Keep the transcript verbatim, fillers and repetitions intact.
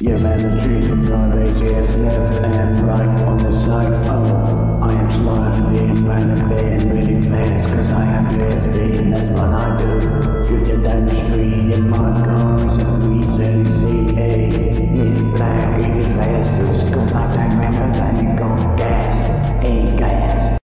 Humanity, knowledge is left and right on the side. Oh, I am